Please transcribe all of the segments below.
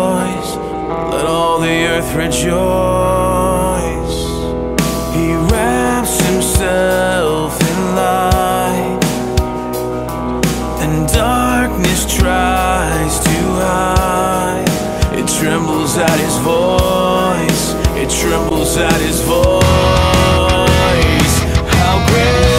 voice, let all the earth rejoice. He wraps himself in light, and darkness tries to hide. It trembles at his voice, it trembles at his voice. How great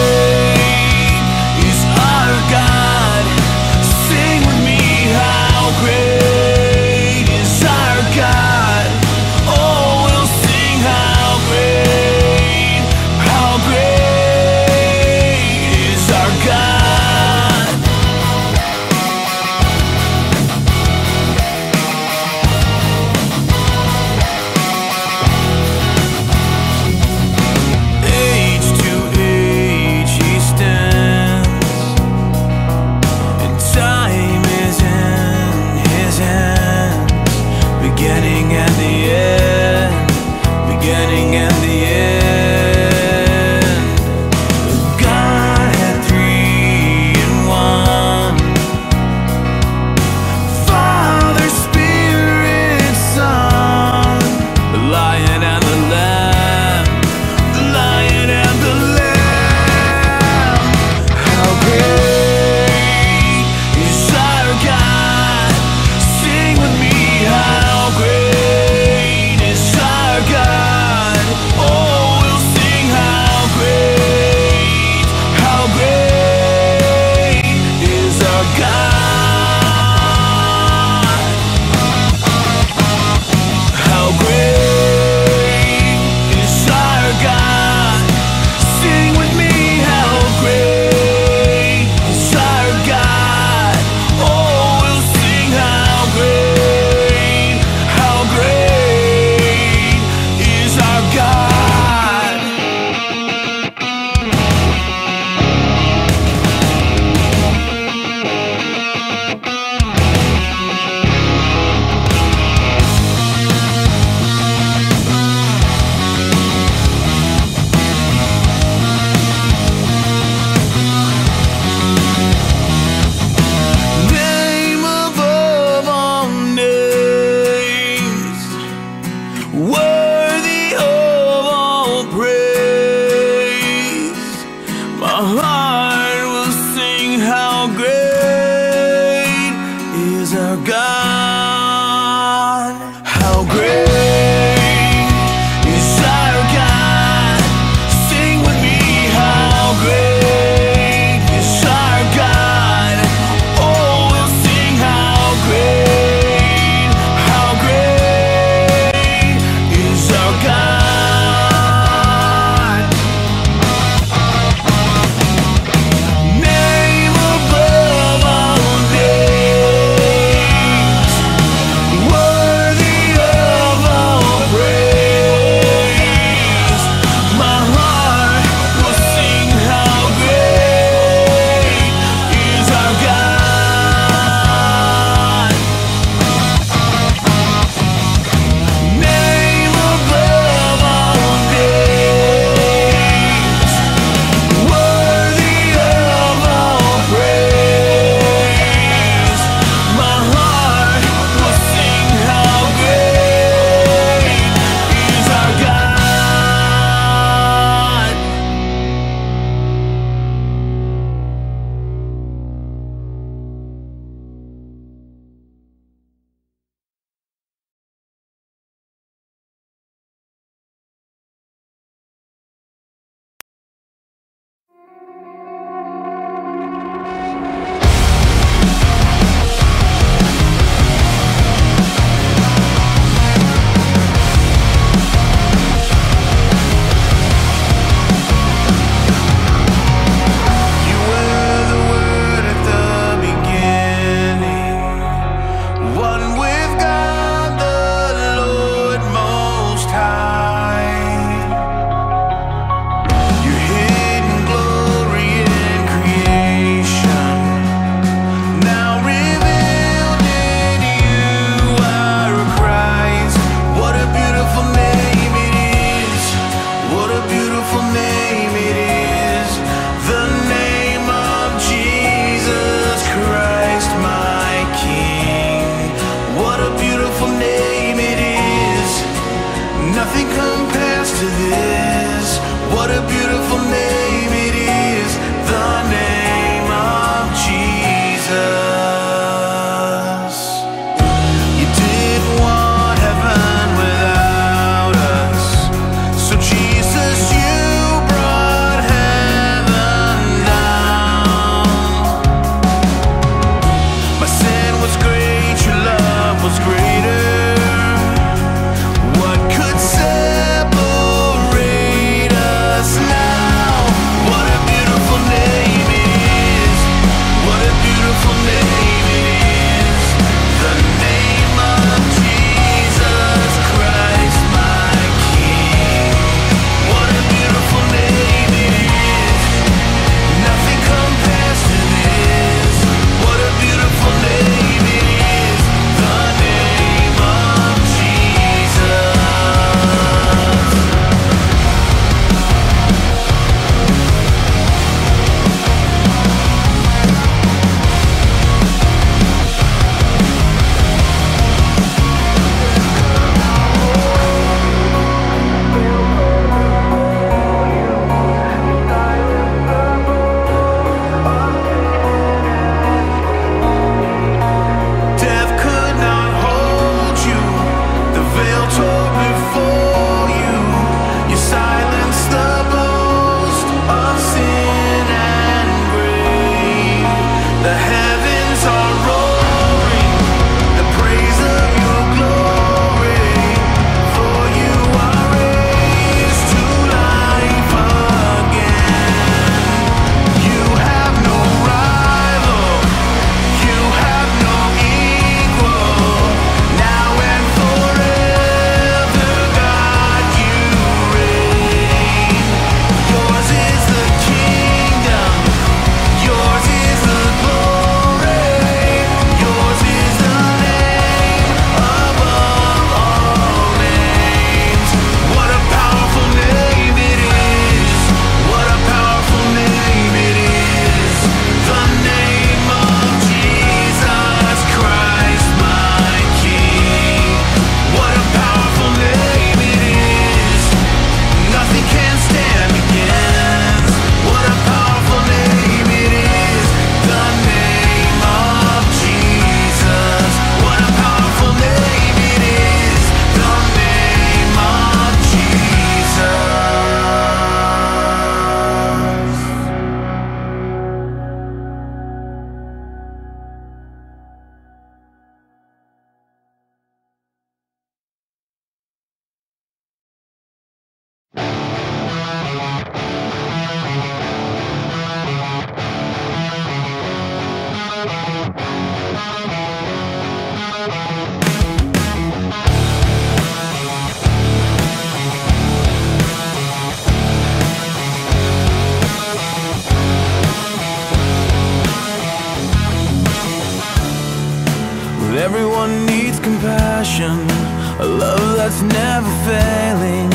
a love that's never failing.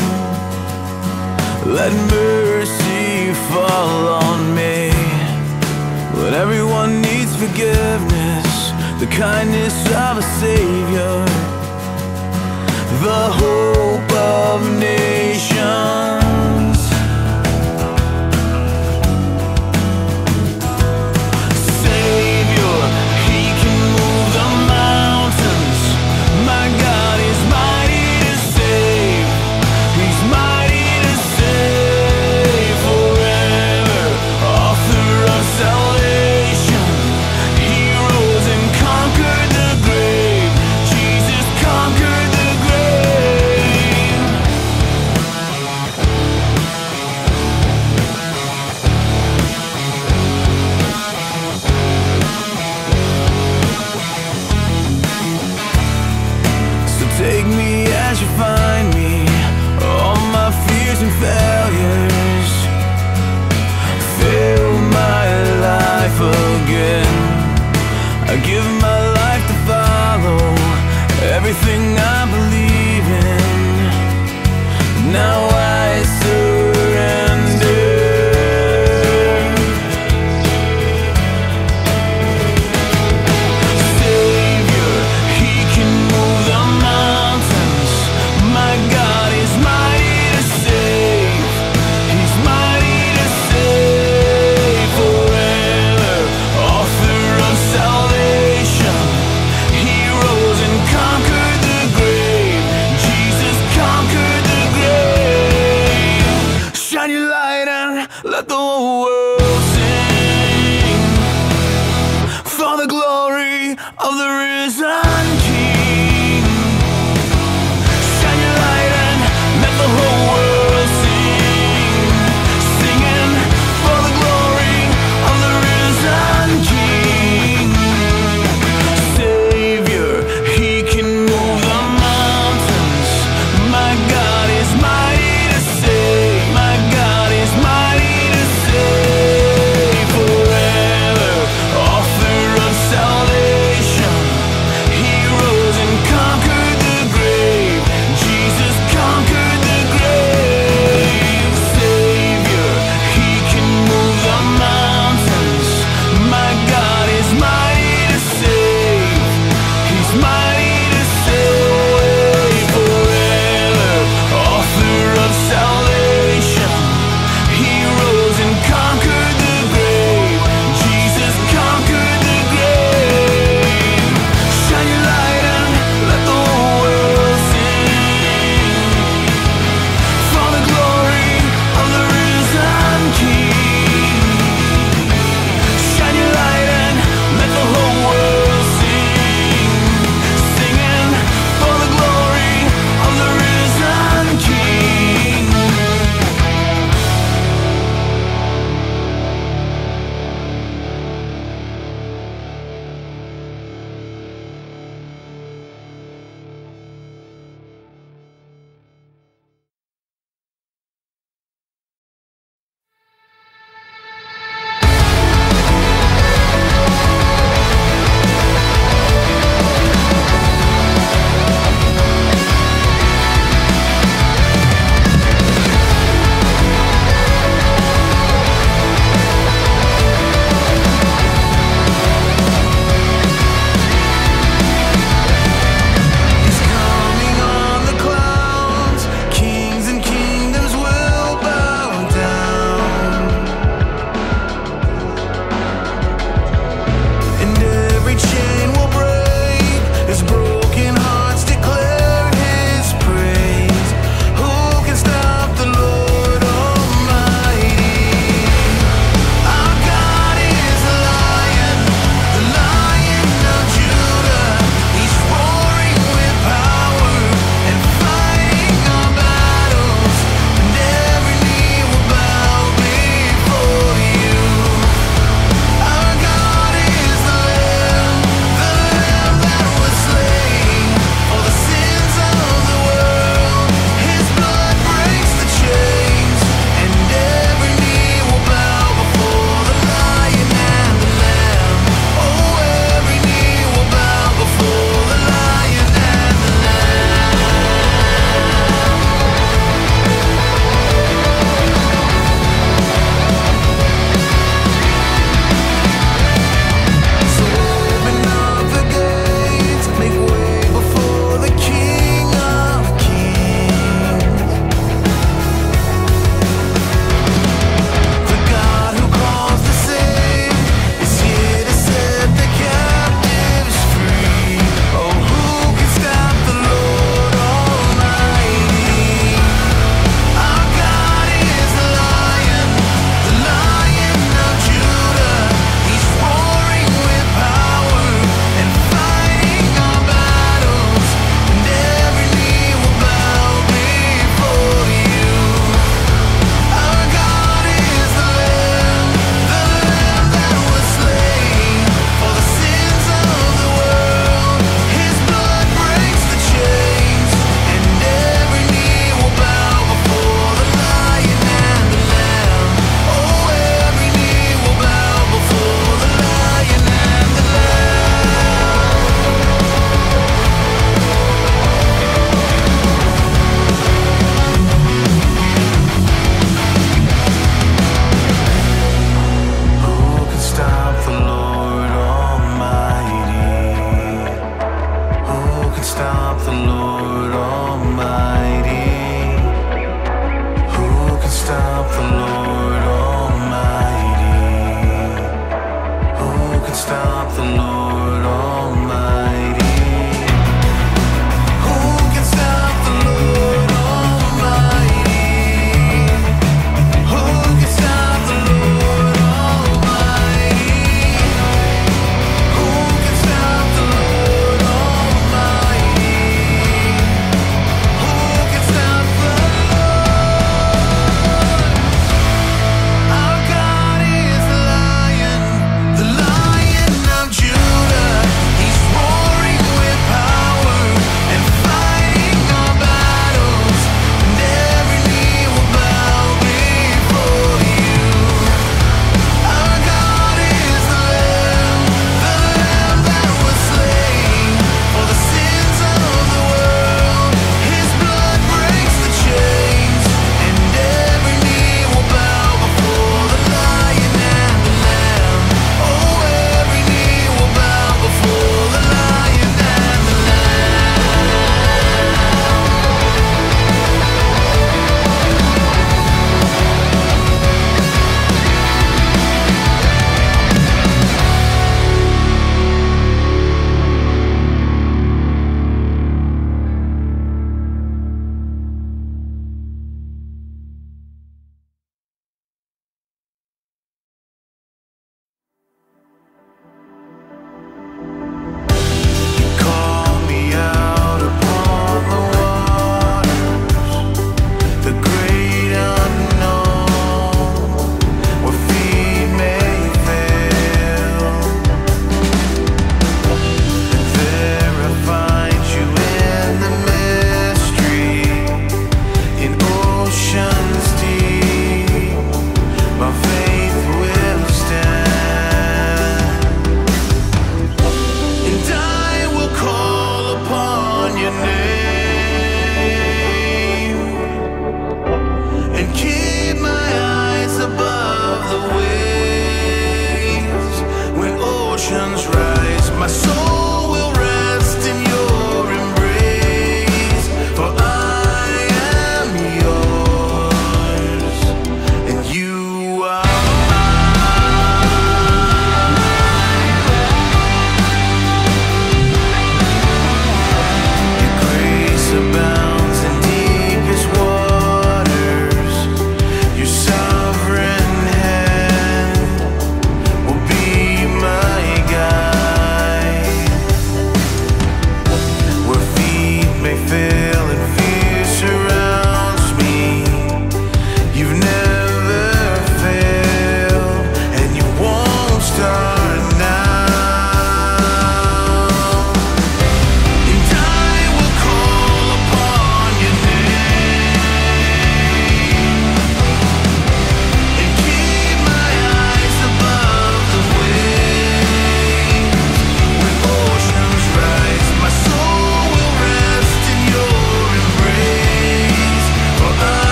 Let mercy fall on me. When everyone needs forgiveness, the kindness of a Savior, the hope of nations. Savior, He can move the mountains. My God is mighty to save. He's mighty to save forever. Author of salvation, He rose and conquered the grave. Jesus conquered the grave. So take me as you find me, all my fears and failures. Fill my life again. I give my life to follow everything I believe.